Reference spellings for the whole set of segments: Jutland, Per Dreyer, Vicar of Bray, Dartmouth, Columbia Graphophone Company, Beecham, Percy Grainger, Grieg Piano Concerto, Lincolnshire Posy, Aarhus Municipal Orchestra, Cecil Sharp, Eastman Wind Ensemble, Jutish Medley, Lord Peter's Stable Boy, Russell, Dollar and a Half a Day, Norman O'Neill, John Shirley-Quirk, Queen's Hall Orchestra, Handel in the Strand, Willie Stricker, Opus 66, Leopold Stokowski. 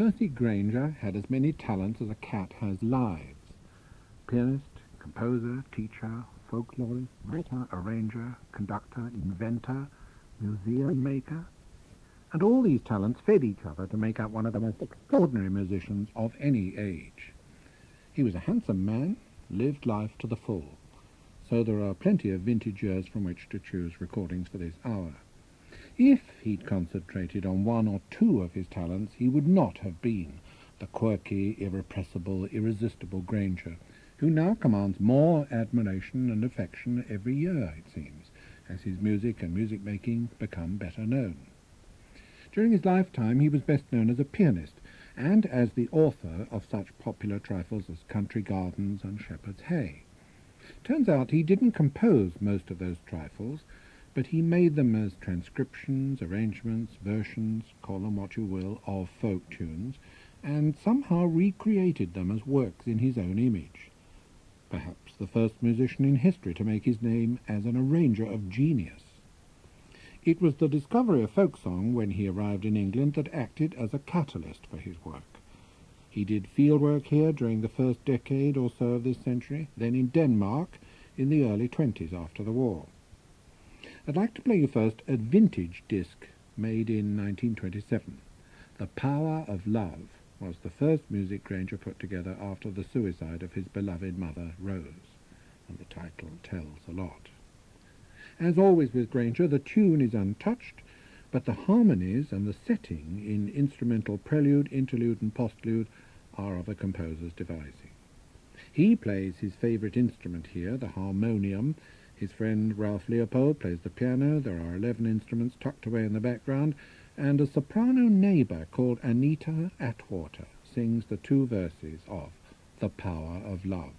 Percy Grainger had as many talents as a cat has lives. Pianist, composer, teacher, folklorist, writer, arranger, conductor, inventor, museum maker. And all these talents fed each other to make up one of the most extraordinary musicians of any age. He was a handsome man, lived life to the full. So there are plenty of vintage years from which to choose recordings for this hour. If he'd concentrated on one or two of his talents, he would not have been the quirky, irrepressible, irresistible Grainger, who now commands more admiration and affection every year, it seems, as his music and music-making become better known. During his lifetime he was best known as a pianist, and as the author of such popular trifles as Country Gardens and Shepherd's Hay. Turns out he didn't compose most of those trifles, but he made them as transcriptions, arrangements, versions, call them what you will, of folk tunes, and somehow recreated them as works in his own image. Perhaps the first musician in history to make his name as an arranger of genius. It was the discovery of folk song when he arrived in England that acted as a catalyst for his work. He did field work here during the first decade or so of this century, then in Denmark in the early 20s after the war. I'd like to play you first a vintage disc made in 1927. The Power of Love was the first music Grainger put together after the suicide of his beloved mother, Rose, and the title tells a lot. As always with Grainger, the tune is untouched, but the harmonies and the setting in instrumental prelude, interlude and postlude are of a composer's devising. He plays his favourite instrument here, the harmonium. His friend Ralph Leopold plays the piano. There are 11 instruments tucked away in the background, and a soprano neighbour called Anita Atwater sings the two verses of The Power of Love.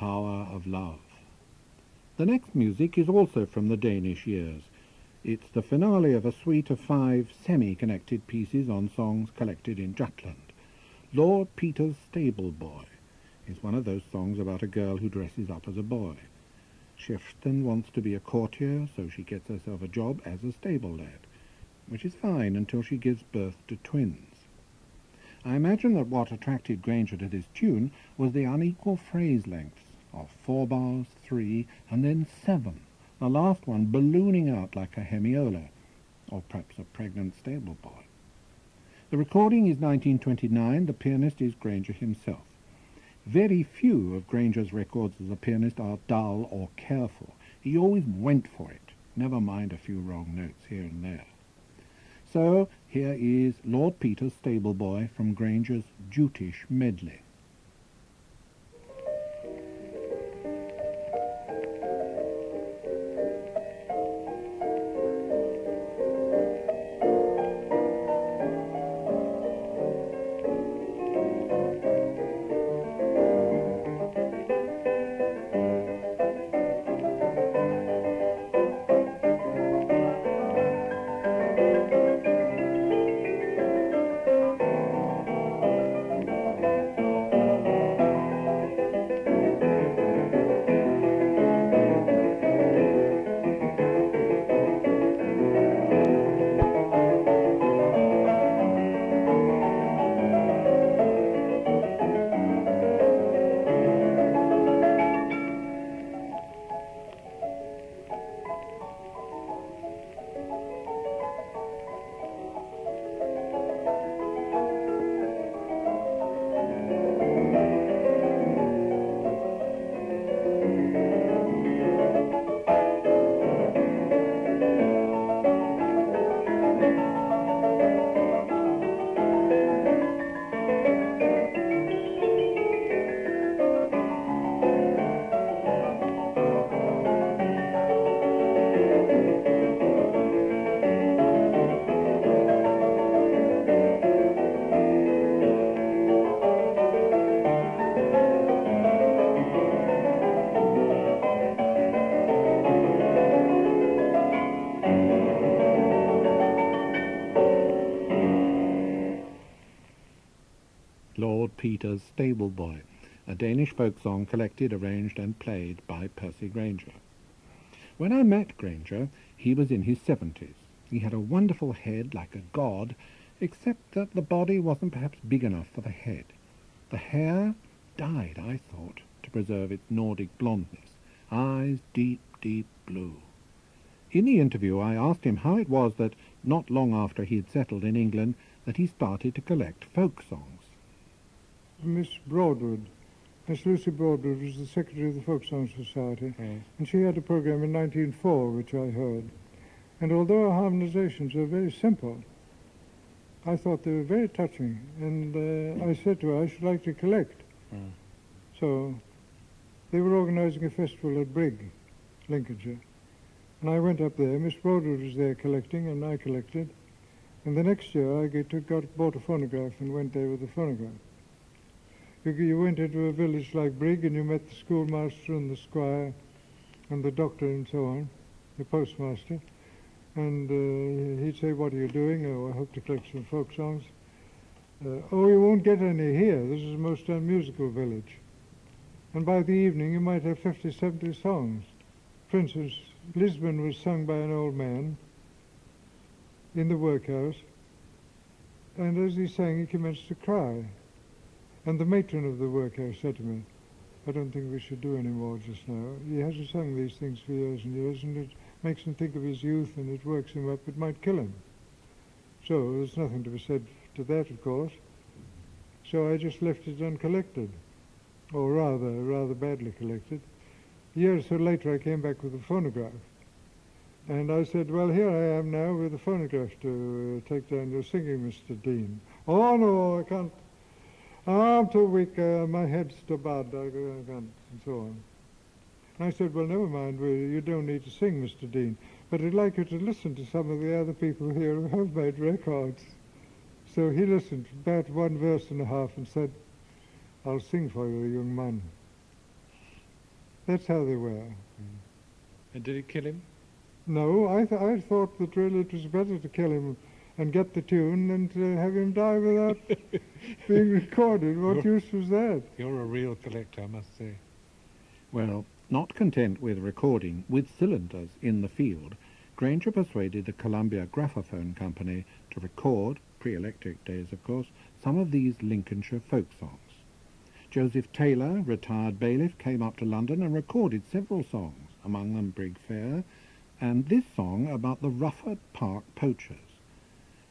power of love. The next music is also from the Danish years. It's the finale of a suite of 5 semi-connected pieces on songs collected in Jutland. Lord Peter's Stable Boy is one of those songs about a girl who dresses up as a boy. Shifton wants to be a courtier, so she gets herself a job as a stable lad, which is fine until she gives birth to twins. I imagine that what attracted Grainger to this tune was the unequal phrase lengths of 4 bars, 3, and then 7, the last one ballooning out like a hemiola, or perhaps a pregnant stable boy. The recording is 1929, the pianist is Grainger himself. Very few of Grainger's records as a pianist are dull or careful. He always went for it, never mind a few wrong notes here and there. So here is Lord Peter's Stable Boy from Grainger's Jutish Medley. Peter's Stable Boy, a Danish folk song collected, arranged and played by Percy Grainger. When I met Grainger, he was in his 70s. He had a wonderful head like a god, except that the body wasn't perhaps big enough for the head. The hair dyed, I thought, to preserve its Nordic blondness. Eyes deep, deep blue. In the interview I asked him how it was that, not long after he had settled in England, that he started to collect folk songs. Miss Lucy Broadwood was the secretary of the Folk Song Society, and she had a program in 1904 which I heard. And although our harmonizations were very simple, I thought they were very touching, and I said to her, I should like to collect. So they were organizing a festival at Brigg, Lincolnshire, and I went up there. Miss Broadwood was there collecting, and I collected. And the next year I bought a phonograph and went there with a phonograph. You went into a village like Brigg and you met the schoolmaster and the squire and the doctor and so on, the postmaster, and he'd say, what are you doing? Oh, I hope to collect some folk songs. Oh, you won't get any here. This is a most unmusical village. And by the evening you might have 50, 70 songs. Princess Lisbon was sung by an old man in the workhouse, and as he sang he commenced to cry. And the matron of the workhouse said to me, I don't think we should do any more just now. He hasn't sung these things for years and years, and it makes him think of his youth and it works him up. It might kill him. So there's nothing to be said to that, of course. So I just left it uncollected, or rather badly collected. A year or so later I came back with a phonograph. And I said, well, here I am now with a phonograph to take down your singing, Mr. Dean. Oh, no, I can't. I'm too weak, my head's too bad, I can't, and so on. And I said, well, never mind, you don't need to sing, Mr. Dean, but I'd like you to listen to some of the other people here who have made records. So he listened about 1 verse and a half and said, I'll sing for you, young man. That's how they were. And did it kill him? No, I thought that really it was better to kill him and get the tune than to have him die without being recorded. What use was that? You're a real collector, I must say. Well, not content with recording with cylinders in the field, Grainger persuaded the Columbia Graphophone Company to record, pre-electric days of course, some of these Lincolnshire folk songs. Joseph Taylor, retired bailiff, came up to London and recorded several songs, among them Brig Fair, and this song about the Rufford Park Poachers.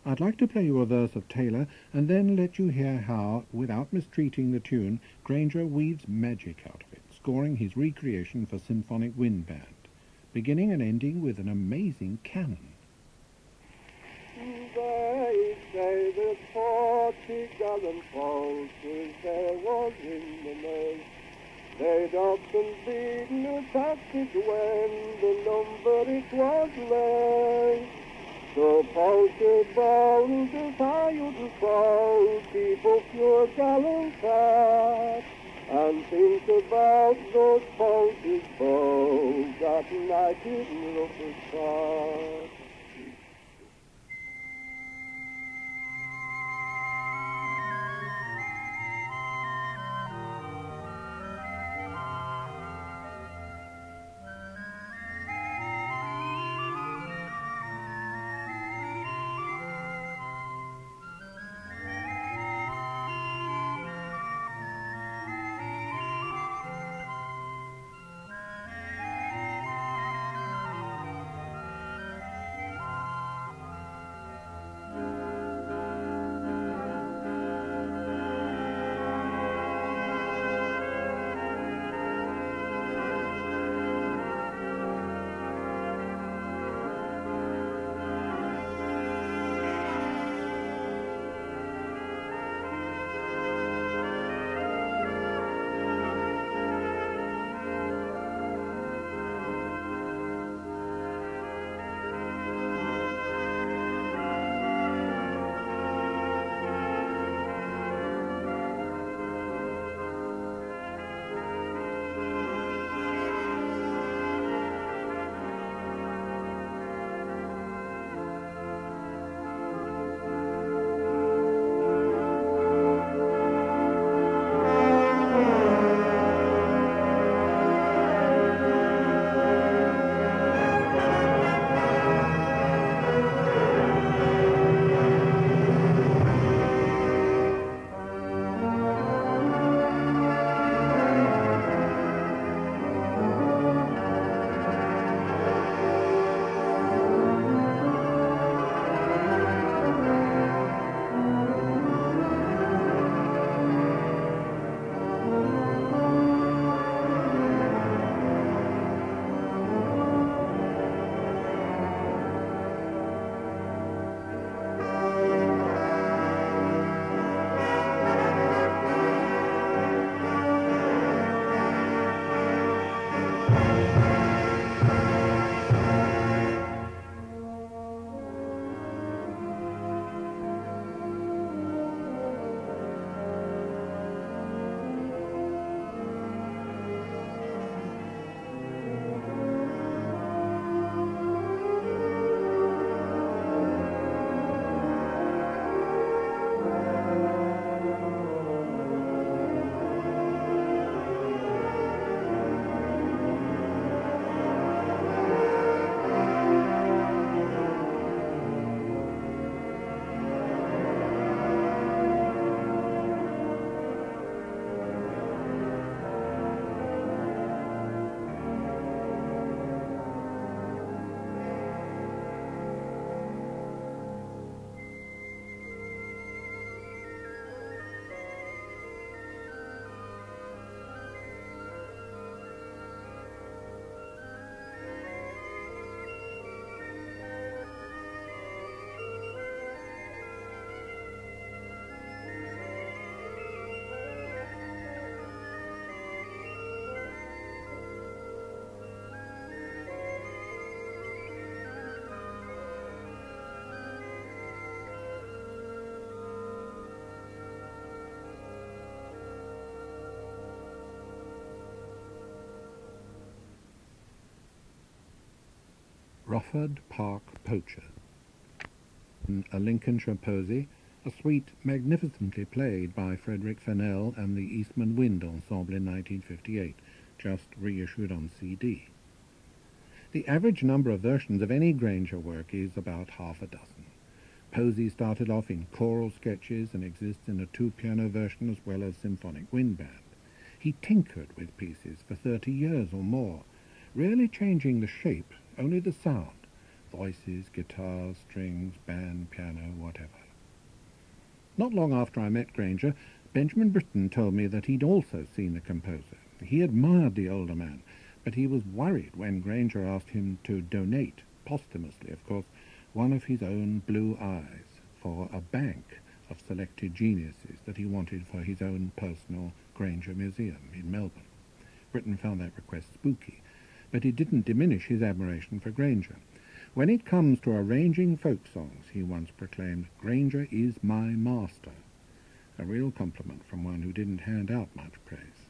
I'd like to play you a verse of Taylor and then let you hear how, without mistreating the tune, Grainger weaves magic out of it, scoring his recreation for symphonic wind band, beginning and ending with an amazing canon. They say that 40 gallon poachers there was in the nest. They'd often beaten a passage when the number it was less. The poacher bold as I would fall, keep up your gallant heart, and think about those poachers bold that night in Rufford Park. Rufford Park Poachers. A Lincolnshire Posy, a suite magnificently played by Frederick Fennell and the Eastman Wind Ensemble in 1958, just reissued on CD. The average number of versions of any Grainger work is about half a dozen. Posy started off in choral sketches and exists in a two-piano version as well as symphonic wind band. He tinkered with pieces for 30 years or more, rarely changing the shape, only the sound. Voices, guitars, strings, band, piano, whatever. Not long after I met Grainger, Benjamin Britten told me that he'd also seen the composer. He admired the older man, but he was worried when Grainger asked him to donate, posthumously of course, one of his own blue eyes for a bank of selected geniuses that he wanted for his own personal Grainger Museum in Melbourne. Britten found that request spooky, but it didn't diminish his admiration for Grainger. "When it comes to arranging folk songs," he once proclaimed, "Grainger is my master." A real compliment from one who didn't hand out much praise.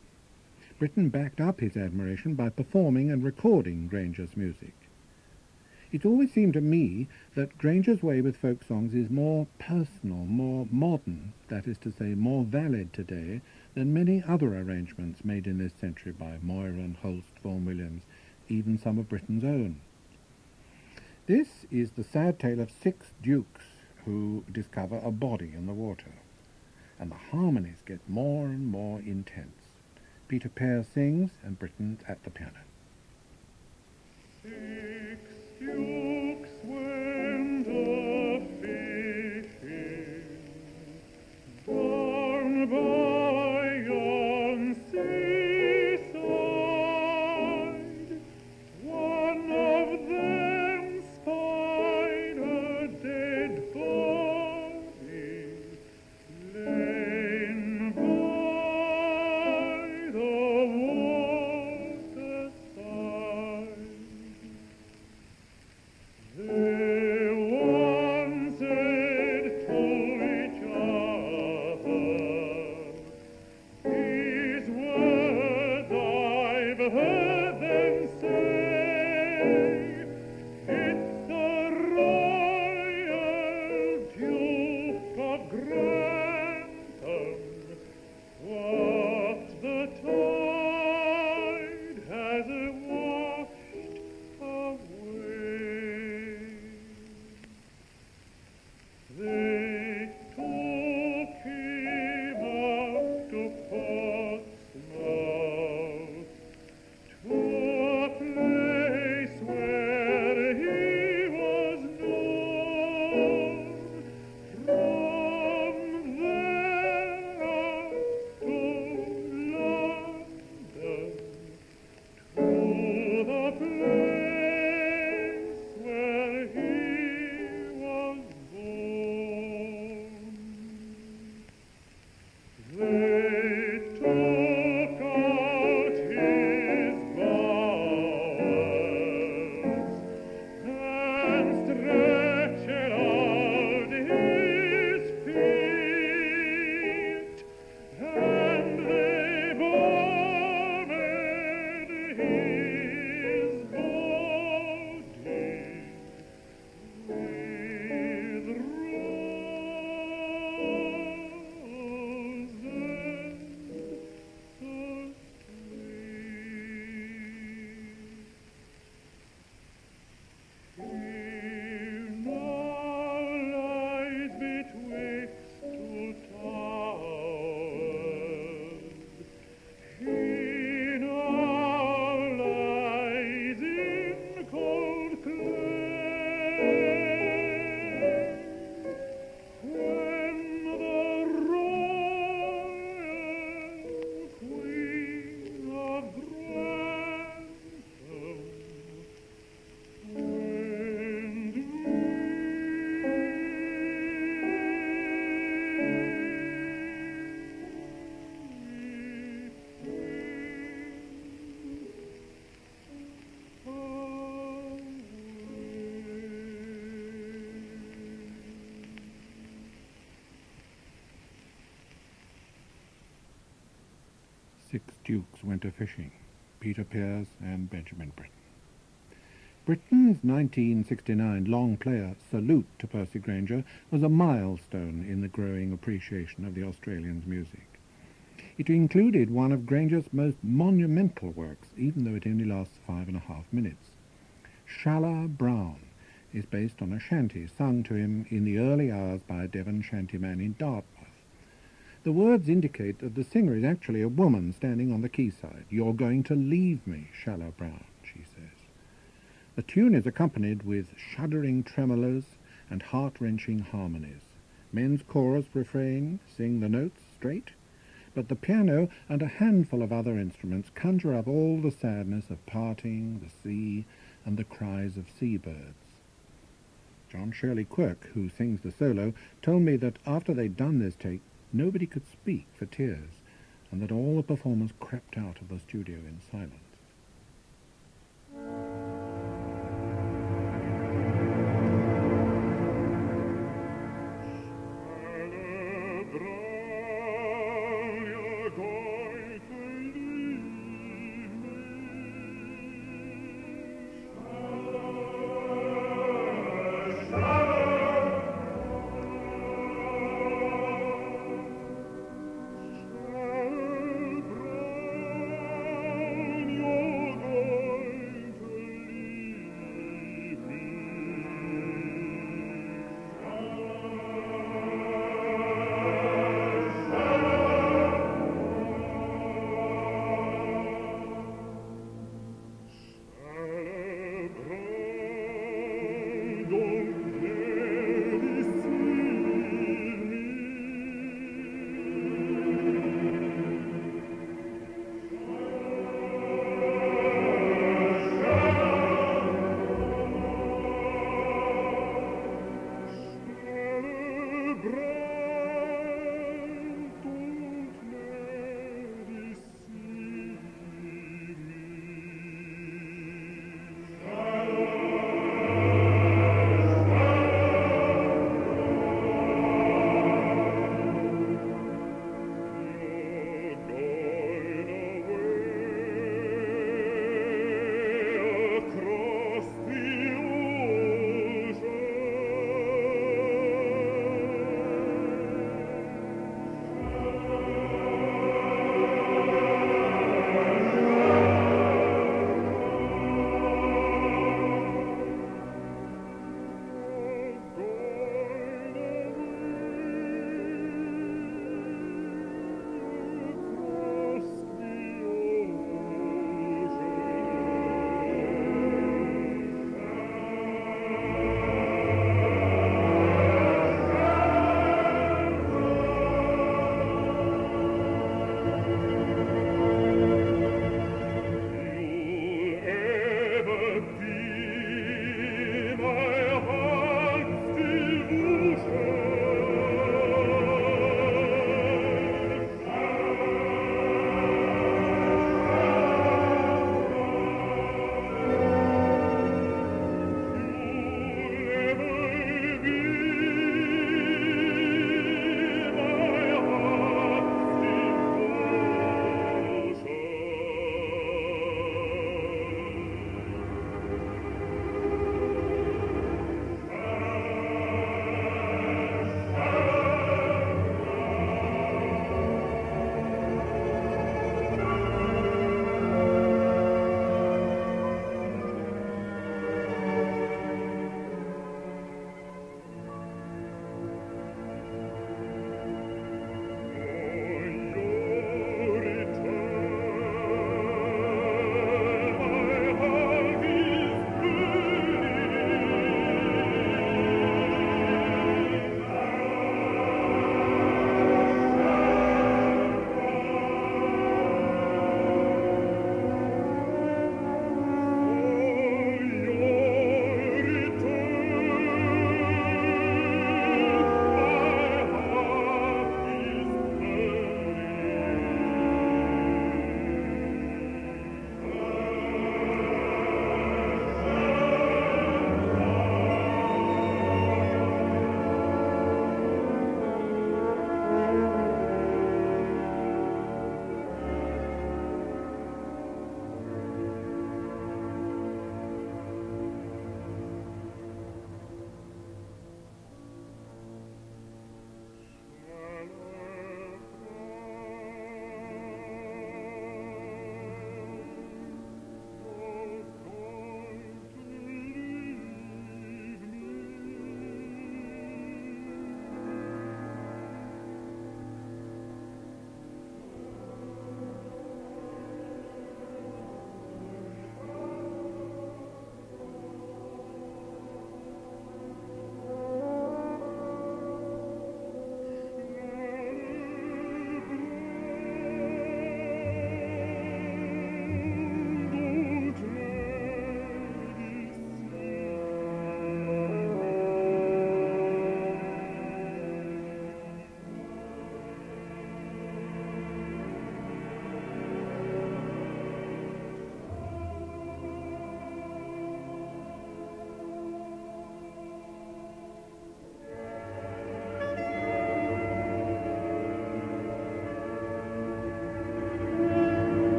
Britten backed up his admiration by performing and recording Grainger's music. It always seemed to me that Grainger's way with folk songs is more personal, more modern, that is to say, more valid today than many other arrangements made in this century by Moyron, Holst, Vaughan Williams, even some of Britten's own. This is the sad tale of six dukes who discover a body in the water, and the harmonies get more and more intense. Peter Pears sings, and Britten at the piano. Six dukes went a fishing, born by yon sea. Six dukes went a-fishing, Peter Pears and Benjamin Britten. Britten's 1969 long player Salute to Percy Grainger was a milestone in the growing appreciation of the Australian's music. It included one of Grainger's most monumental works, even though it only lasts 5.5 minutes. Shallow Brown is based on a shanty sung to him in the early hours by a Devon shantyman in Dartmouth. The words indicate that the singer is actually a woman standing on the quayside. "You're going to leave me, Shallow Brown," she says. The tune is accompanied with shuddering tremolos and heart-wrenching harmonies. Men's chorus refrain sing the notes straight, but the piano and a handful of other instruments conjure up all the sadness of parting, the sea, and the cries of seabirds. John Shirley-Quirk, who sings the solo, told me that after they'd done this take, nobody could speak for tears, and that all the performers crept out of the studio in silence.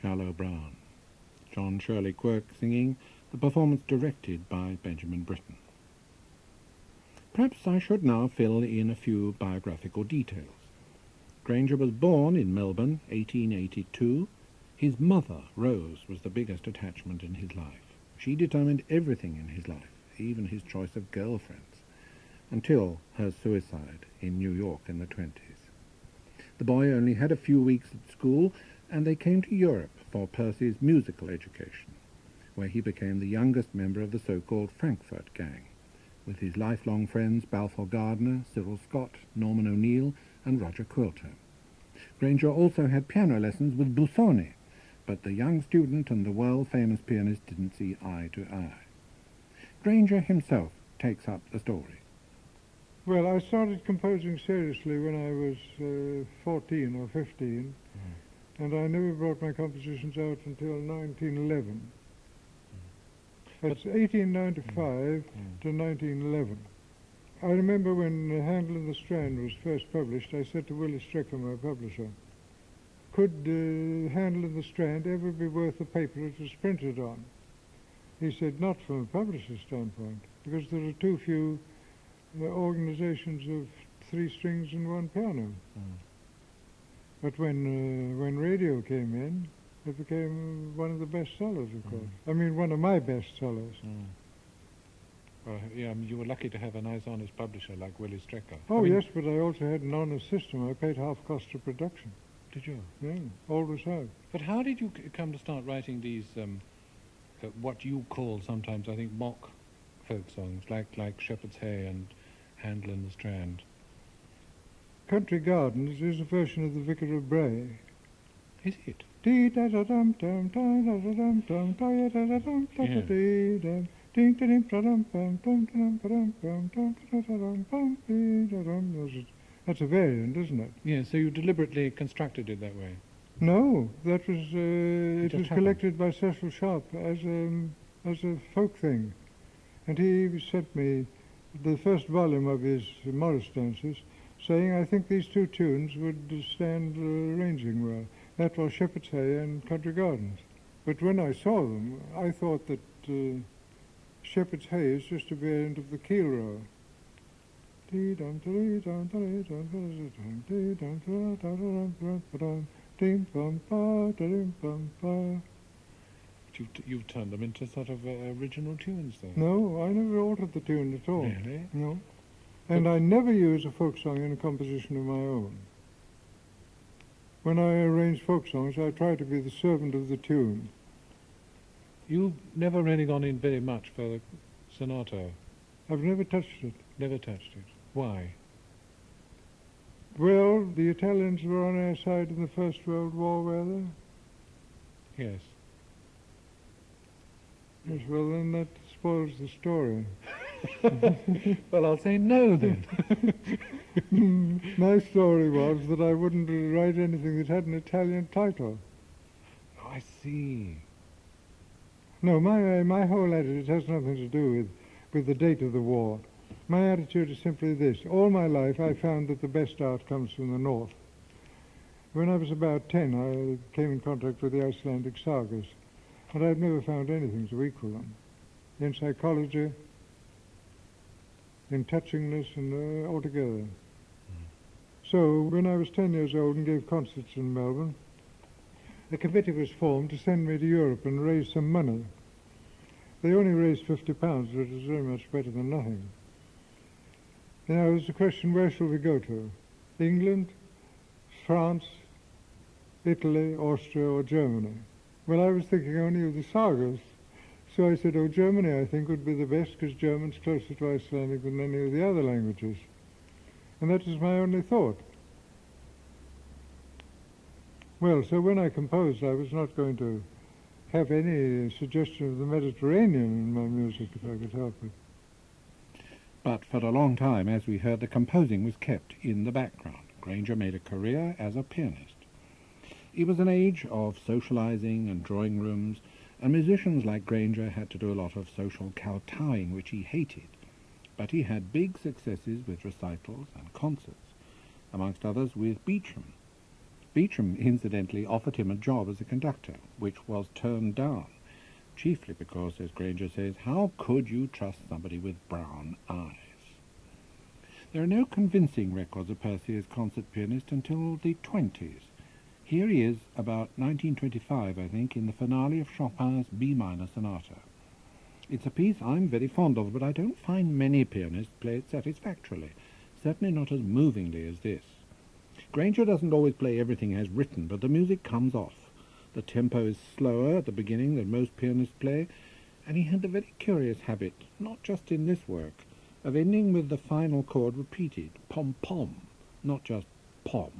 Shallow Brown. John Shirley-Quirk singing, the performance directed by Benjamin Britten. Perhaps I should now fill in a few biographical details. Grainger was born in Melbourne, 1882. His mother, Rose, was the biggest attachment in his life. She determined everything in his life, even his choice of girlfriends, until her suicide in New York in the 20s. The boy only had a few weeks at school, and they came to Europe for Percy's musical education, where he became the youngest member of the so-called Frankfurt Gang, with his lifelong friends Balfour Gardner, Cyril Scott, Norman O'Neill, and Roger Quilter. Grainger also had piano lessons with Busoni, but the young student and the world-famous pianist didn't see eye to eye. Grainger himself takes up the story. Well, I started composing seriously when I was 14 or 15, and I never brought my compositions out until 1911. It's 1895 to 1911. I remember when Handel in the Strand was first published, I said to Willie Stricker, my publisher, could Handel in the Strand ever be worth the paper it was printed on? He said, not from a publisher's standpoint, because there are too few organizations of three strings and one piano. But when radio came in, it became one of the best sellers, of course. I mean, one of my best sellers. Well, yeah, you were lucky to have a nice, honest publisher like Willie Stricker. Oh, yes, but I also had an honest system. I paid half cost of production. Did you? Yeah, always have. But how did you come to start writing these, what you call sometimes, I think, mock folk songs, like Shepherd's Hay and Handel in the Strand? Country Gardens is a version of the Vicar of Bray. Is it? Yeah. That's a variant, isn't it? Yeah, so you deliberately constructed it that way? No, that was, it was collected by Cecil Sharp as a folk thing. And he sent me the first volume of his Morris dances, saying, I think these two tunes would stand arranging well. That was Shepherd's Hay and Country Gardens. But when I saw them, I thought that Shepherd's Hay is just a variant of the keel rower. You've turned them into sort of original tunes, then? No, I never altered the tune at all. Really? No. And I never use a folk song in a composition of my own. When I arrange folk songs, I try to be the servant of the tune. You've never really gone in very much for the sonata? I've never touched it. Never touched it. Why? Well, the Italians were on our side in the First World War, were they? Yes. Yes, well, then that spoils the story. Well, I'll say no, then. My story was that I wouldn't write anything that had an Italian title. Oh, I see. No, my whole attitude has nothing to do with the date of the war. My attitude is simply this. All my life I found that the best art comes from the north. When I was about 10, I came in contact with the Icelandic sagas, and I've never found anything to equal them. In psychology, in touchingness, and altogether. So, when I was 10 years old and gave concerts in Melbourne, a committee was formed to send me to Europe and raise some money. They only raised £50, which is very much better than nothing. Now, it was the question, where shall we go to? England, France, Italy, Austria, or Germany? Well, I was thinking only of the sagas. So I said, oh, Germany, I think, would be the best, because German's closer to Icelandic than any of the other languages. And that was my only thought. Well, so when I composed, I was not going to have any suggestion of the Mediterranean in my music, if I could help it. But for a long time, as we heard, the composing was kept in the background. Grainger made a career as a pianist. It was an age of socializing and drawing rooms, and musicians like Grainger had to do a lot of social kowtowing, which he hated. But he had big successes with recitals and concerts, amongst others with Beecham. Beecham, incidentally, offered him a job as a conductor, which was turned down, chiefly because, as Grainger says, how could you trust somebody with brown eyes? There are no convincing records of Percy as concert pianist until the 20s. Here he is, about 1925, I think, in the finale of Chopin's B minor Sonata. It's a piece I'm very fond of, but I don't find many pianists play it satisfactorily, certainly not as movingly as this. Grainger doesn't always play everything as written, but the music comes off. The tempo is slower at the beginning than most pianists play, and he had the very curious habit, not just in this work, of ending with the final chord repeated, pom-pom, not just pom.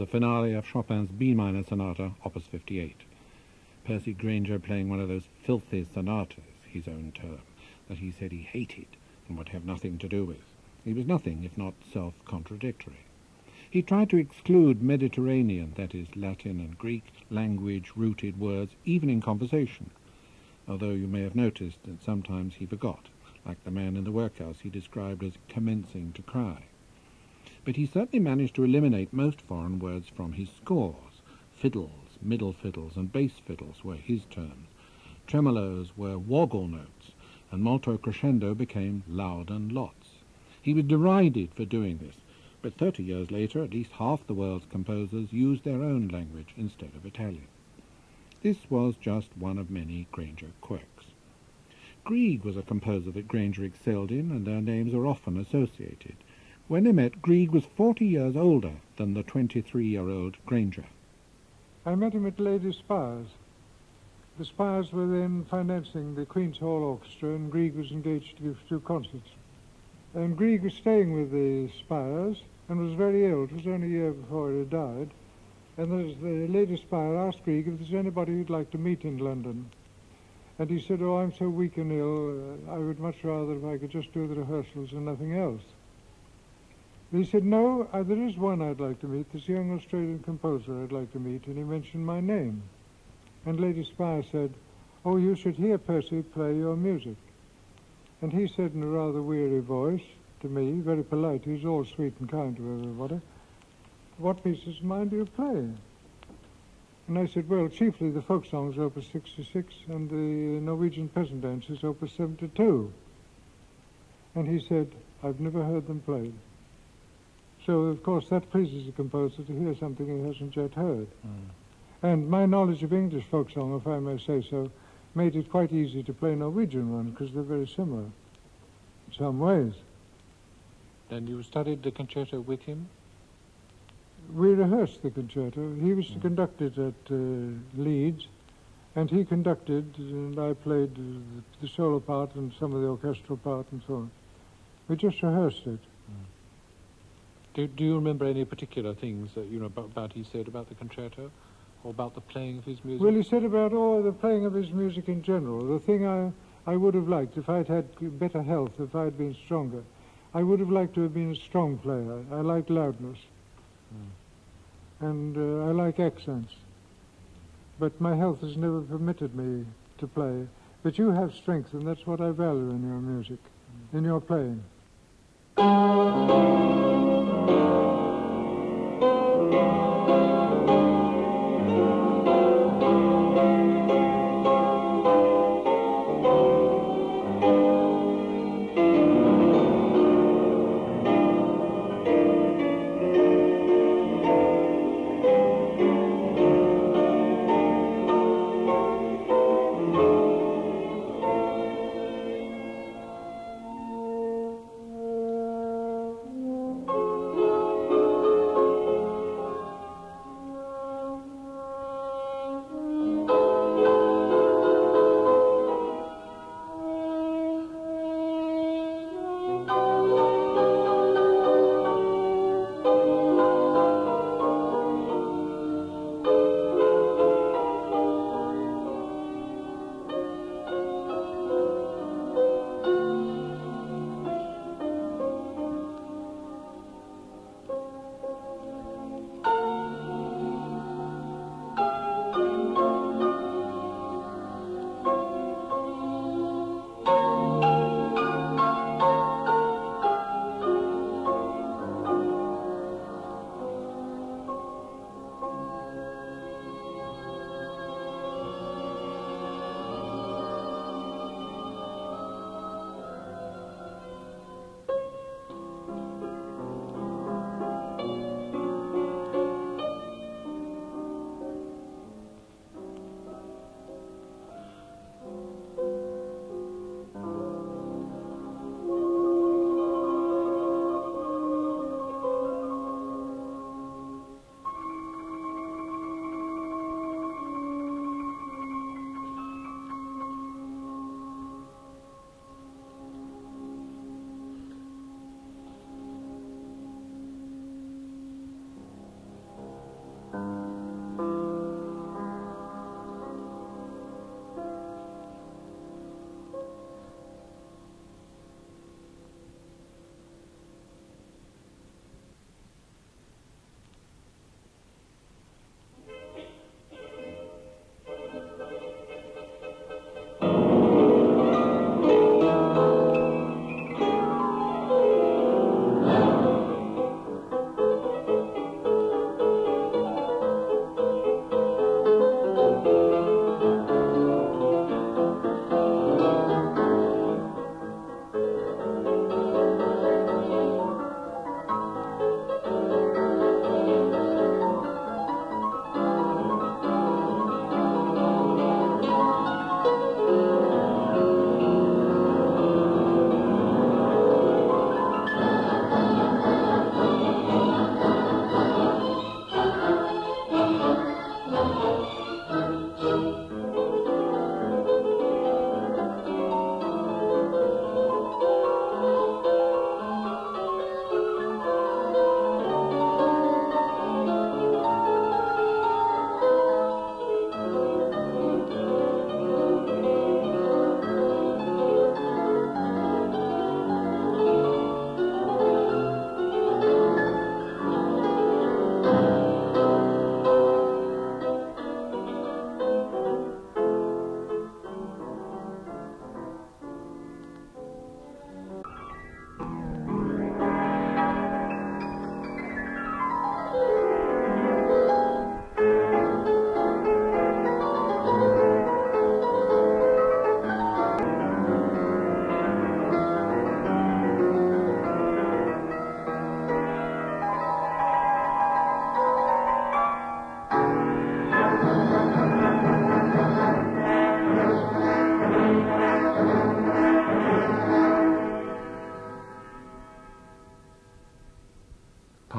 the finale of Chopin's B minor Sonata, Opus 58. Percy Grainger playing one of those filthy sonatas, his own term, that he said he hated and would have nothing to do with. He was nothing if not self-contradictory. He tried to exclude Mediterranean, that is, Latin and Greek, language-rooted words, even in conversation, although you may have noticed that sometimes he forgot, like the man in the workhouse he described as commencing to cry. But he certainly managed to eliminate most foreign words from his scores. Fiddles, middle fiddles, and bass fiddles were his terms. Tremolos were woggle notes, and molto crescendo became loud and lots. He was derided for doing this, but 30 years later at least half the world's composers used their own language instead of Italian. This was just one of many Grainger quirks. Grieg was a composer that Grainger excelled in, and their names are often associated. When they met, Grieg was 40 years older than the 23-year-old Grainger. I met him at Lady Speyers. The Speyers were then financing the Queen's Hall Orchestra, and Grieg was engaged to give two concerts. And Grieg was staying with the Speyers and was very ill. It was only a year before he died. And the Lady Speyer asked Grieg if there's anybody he'd like to meet in London. And he said, "Oh, I'm so weak and ill, I would much rather if I could just do the rehearsals and nothing else." But he said, "No, there is one I'd like to meet, this young Australian composer I'd like to meet," and he mentioned my name. And Lady Speyer said, "Oh, you should hear Percy play your music." And he said in a rather weary voice to me, very polite, he's all sweet and kind to everybody, "What pieces of mine do you play?" And I said, "Well, chiefly the folk songs, Opus 66, and the Norwegian peasant dances, Opus 72. And he said, "I've never heard them played." So, of course, that pleases the composer to hear something he hasn't yet heard. And my knowledge of English folk song, if I may say so, made it quite easy to play Norwegian ones, because they're very similar in some ways. And you studied the concerto with him? We rehearsed the concerto. He was to conduct it at Leeds, and he conducted, and I played the solo part and some of the orchestral part and so on. We just rehearsed it. Do you remember any particular things that you know about he said about the concerto, or about the playing of his music? Well, he said about all the playing of his music in general. The thing I would have liked, if I'd had better health, if I'd been stronger, I would have liked to have been a strong player. I liked loudness. And I like accents, but my health has never permitted me to play. But you have strength, and that's what I value in your music, in your playing.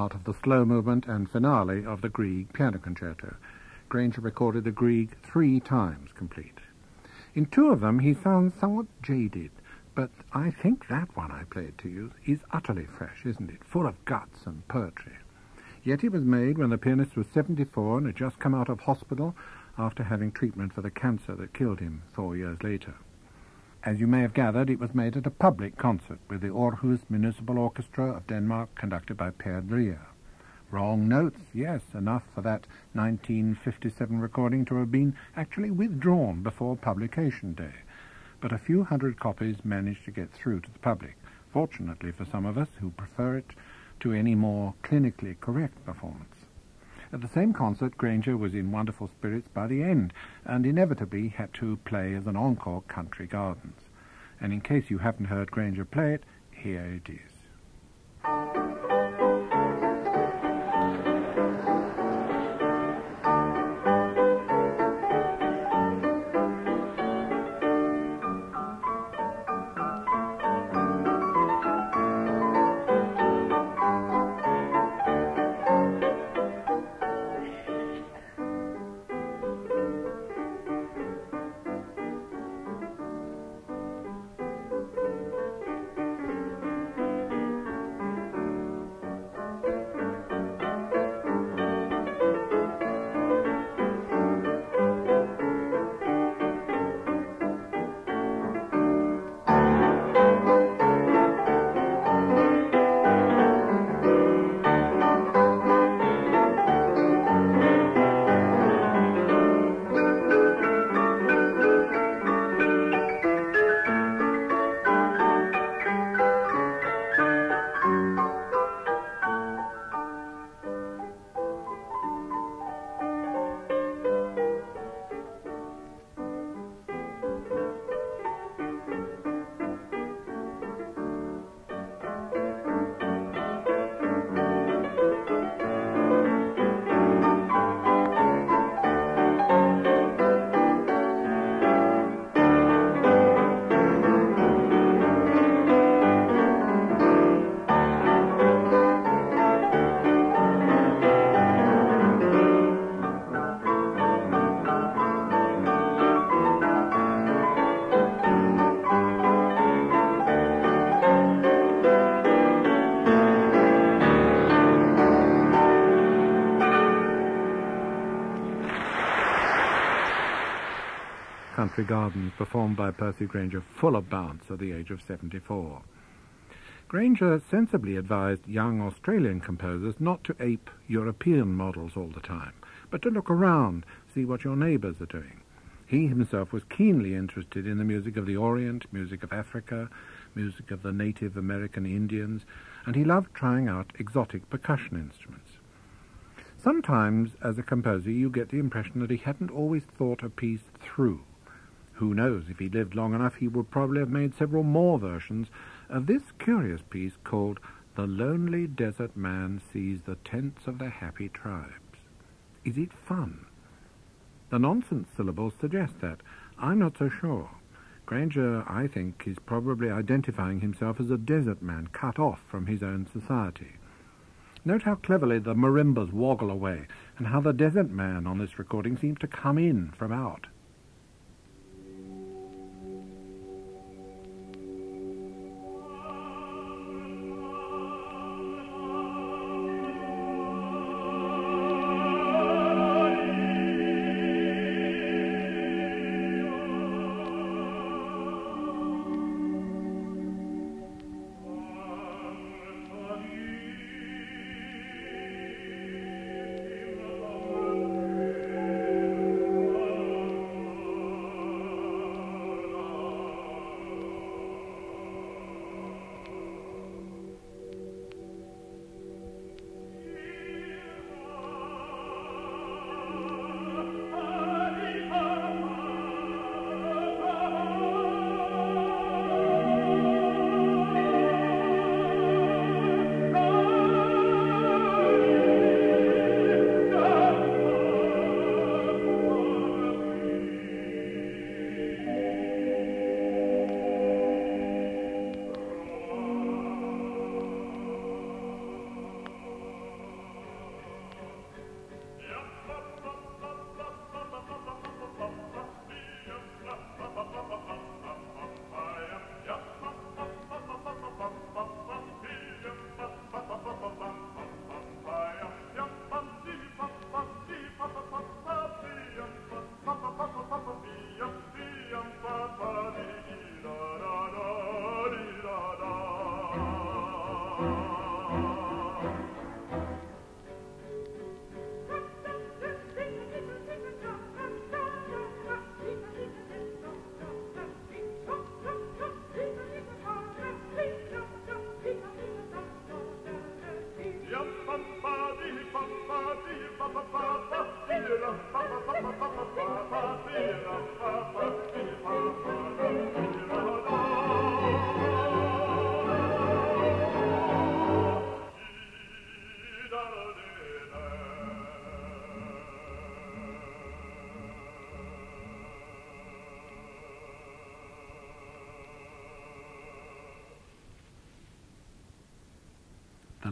part of the slow movement and finale of the Grieg piano concerto. Grainger recorded the Grieg 3 times complete. In 2 of them he sounds somewhat jaded, but I think that one I played to you is utterly fresh, isn't it? Full of guts and poetry. Yet it was made when the pianist was 74 and had just come out of hospital after having treatment for the cancer that killed him 4 years later. As you may have gathered, it was made at a public concert with the Aarhus Municipal Orchestra of Denmark, conducted by Per Dreyer. Wrong notes, yes, enough for that 1957 recording to have been actually withdrawn before publication day. But a few hundred copies managed to get through to the public, fortunately for some of us who prefer it to any more clinically correct performance. At the same concert, Grainger was in wonderful spirits by the end, and inevitably had to play as an encore Country Gardens. And in case you haven't heard Grainger play it, here it is. Country Gardens, performed by Percy Grainger, full of bounce at the age of 74. Grainger sensibly advised young Australian composers not to ape European models all the time, but to look around, see what your neighbours are doing. He himself was keenly interested in the music of the Orient, music of Africa, music of the Native American Indians, and he loved trying out exotic percussion instruments. Sometimes, as a composer, you get the impression that he hadn't always thought a piece through. Who knows, if he lived long enough, he would probably have made several more versions of this curious piece called The Lonely Desert Man Sees the Tents of the Happy Tribes. Is it fun? The nonsense syllables suggest that. I'm not so sure. Grainger, I think, is probably identifying himself as a desert man cut off from his own society. Note how cleverly the marimbas woggle away, and how the desert man on this recording seems to come in from out.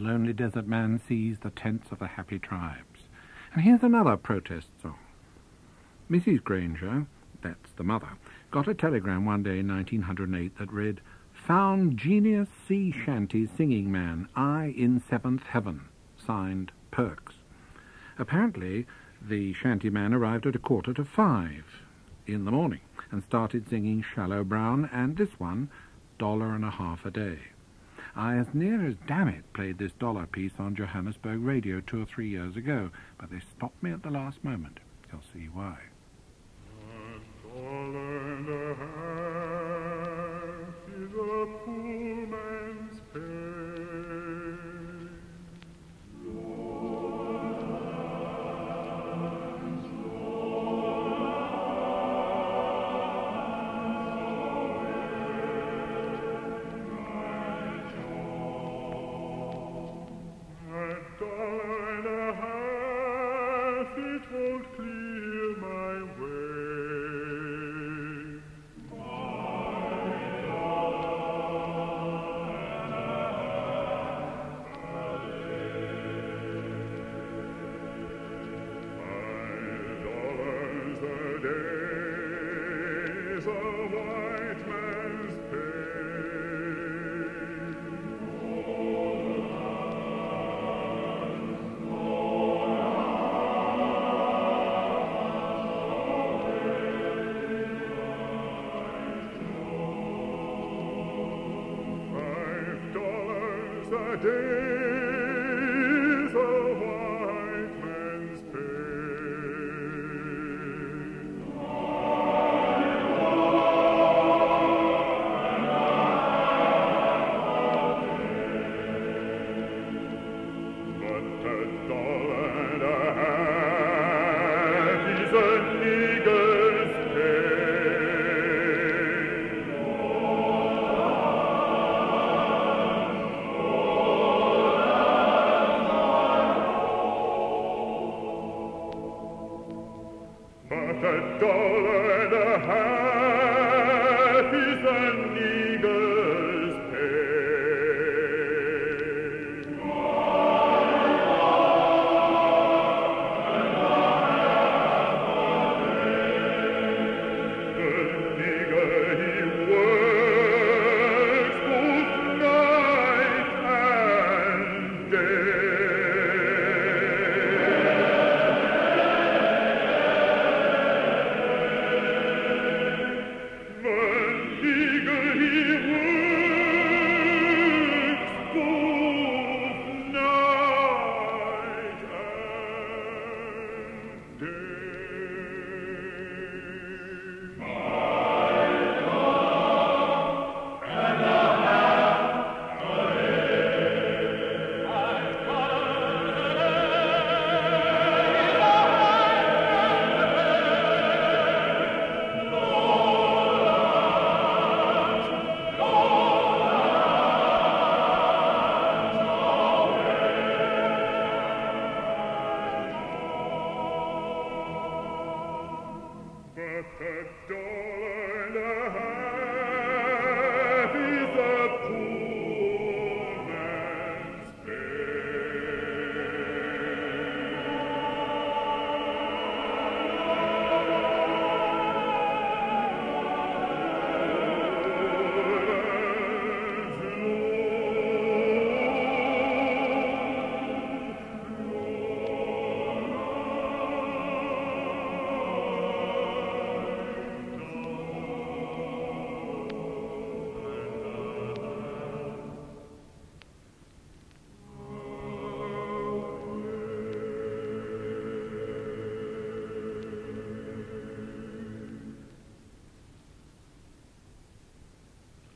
The Lonely Desert Man Sees the Tents of the Happy Tribes. And here's another protest song. Mrs. Grainger, that's the mother, got a telegram one day in 1908 that read, "Found genius sea shanty singing man, I in seventh heaven, signed Perks." Apparently the shanty man arrived at 4:45 in the morning and started singing Shallow Brown and this one, Dollar and a Half a Day. I, as near as damn it, played this dollar piece on Johannesburg radio 2 or 3 years ago, but they stopped me at the last moment. You'll see why.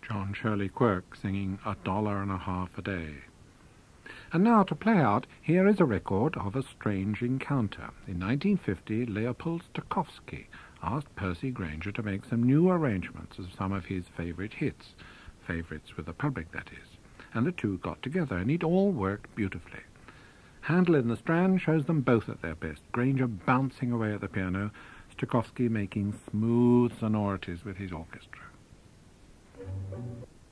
John Shirley-Quirk singing A Dollar and a Half a Day. And now to play out, here is a record of a strange encounter. In 1950, Leopold Stokowski asked Percy Grainger to make some new arrangements of some of his favourite hits, favourites with the public, that is, and the two got together, and it all worked beautifully. Handel in the Strand shows them both at their best, Grainger bouncing away at the piano, Stokowski making smooth sonorities with his orchestra. Thank you.